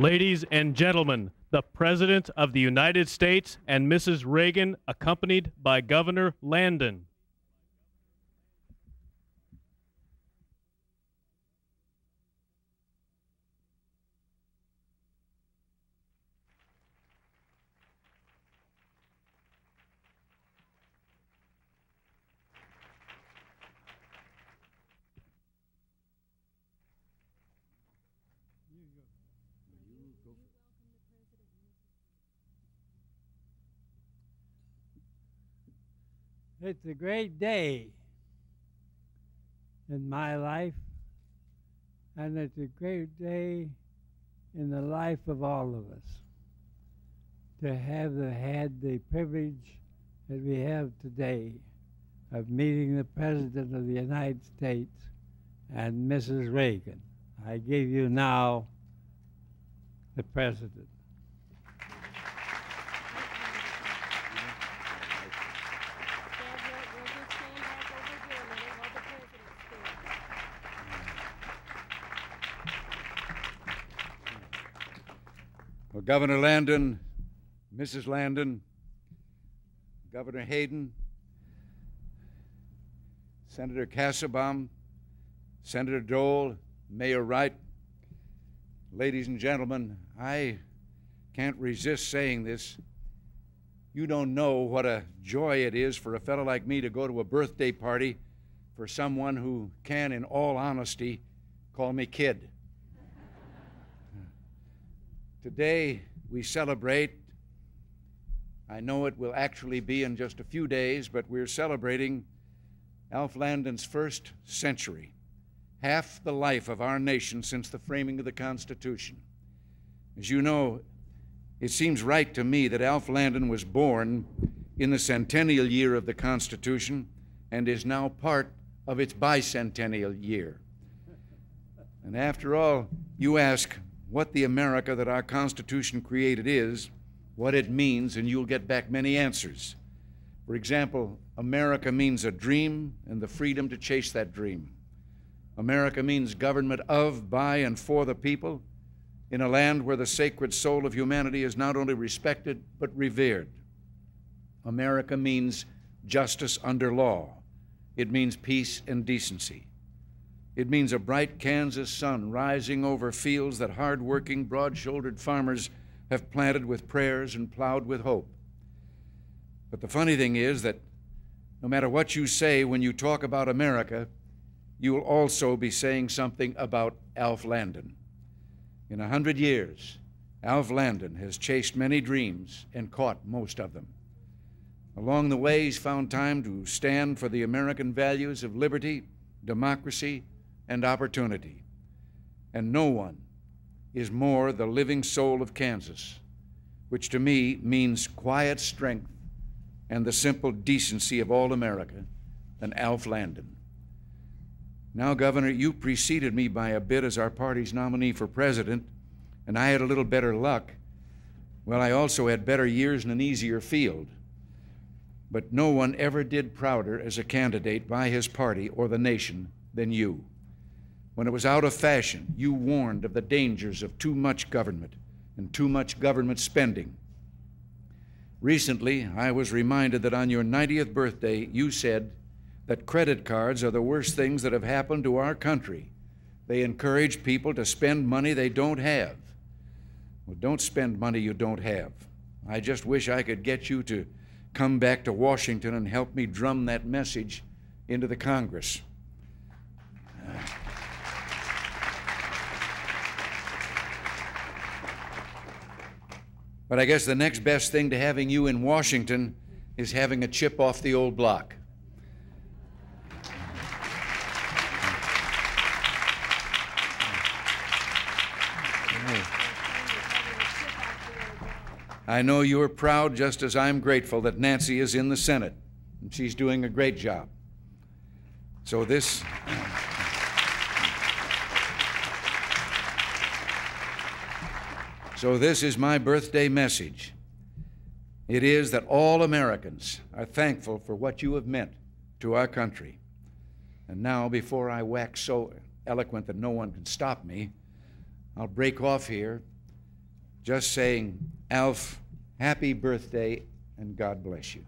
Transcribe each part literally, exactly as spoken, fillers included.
Ladies and gentlemen, the President of the United States and Missus Reagan, accompanied by Governor Landon. It's a great day in my life, and it's a great day in the life of all of us to have the, had the privilege that we have today of meeting the President of the United States and Missus Reagan. I give you now the President. Well, Governor Landon, Missus Landon, Governor Hayden, Senator Kassebaum, Senator Dole, Mayor Wright, ladies and gentlemen, I can't resist saying this. You don't know what a joy it is for a fellow like me to go to a birthday party for someone who can, in all honesty, call me kid. Today we celebrate, I know it will actually be in just a few days, but we're celebrating Alf Landon's first century, half the life of our nation since the framing of the Constitution. As you know, it seems right to me that Alf Landon was born in the centennial year of the Constitution and is now part of its bicentennial year. And after all, you ask, what the America that our Constitution created is, what it means, and you'll get back many answers. For example, America means a dream and the freedom to chase that dream. America means government of, by, and for the people in a land where the sacred soul of humanity is not only respected, but revered. America means justice under law. It means peace and decency. It means a bright Kansas sun rising over fields that hard-working, broad-shouldered farmers have planted with prayers and plowed with hope. But the funny thing is that no matter what you say when you talk about America, you'll also be saying something about Alf Landon. In a hundred years, Alf Landon has chased many dreams and caught most of them. Along the way, he's found time to stand for the American values of liberty, democracy, and opportunity. And no one is more the living soul of Kansas, which to me means quiet strength and the simple decency of all America, than Alf Landon. Now, Governor, you preceded me by a bit as our party's nominee for president, and I had a little better luck. Well, I also had better years and an easier field. But no one ever did prouder as a candidate by his party or the nation than you. When it was out of fashion, you warned of the dangers of too much government and too much government spending. Recently, I was reminded that on your ninetieth birthday, you said that credit cards are the worst things that have happened to our country. They encourage people to spend money they don't have. Well, don't spend money you don't have. I just wish I could get you to come back to Washington and help me drum that message into the Congress. But I guess the next best thing to having you in Washington is having a chip off the old block. I know you are proud, just as I'm grateful, that Nancy is in the Senate, and she's doing a great job. So this, so this is my birthday message. It is that all Americans are thankful for what you have meant to our country. And now, before I wax so eloquent that no one can stop me, I'll break off here just saying, Alf, happy birthday and God bless you.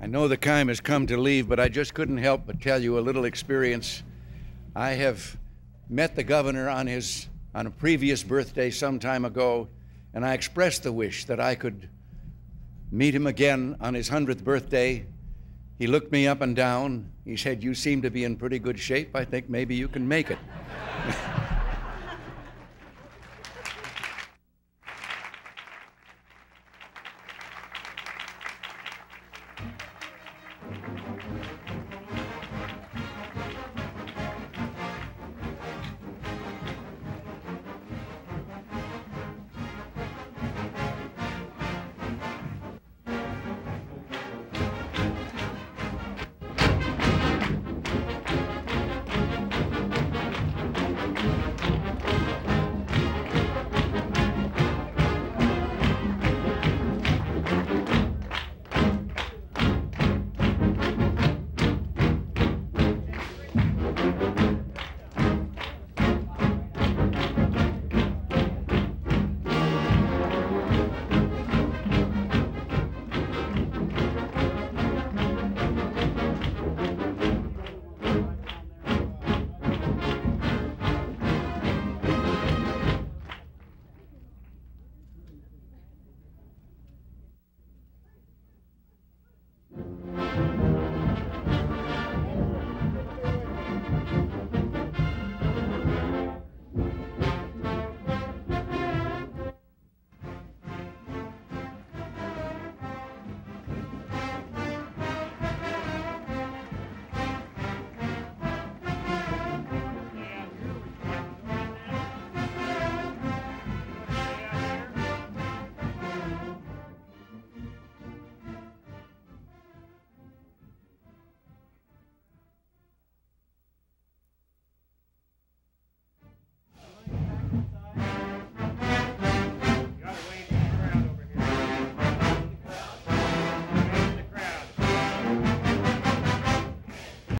I know the time has come to leave, but I just couldn't help but tell you a little experience. I have met the governor on his on a previous birthday some time ago, and I expressed the wish that I could meet him again on his hundredth birthday. He looked me up and down. He said, "You seem to be in pretty good shape. I think maybe you can make it."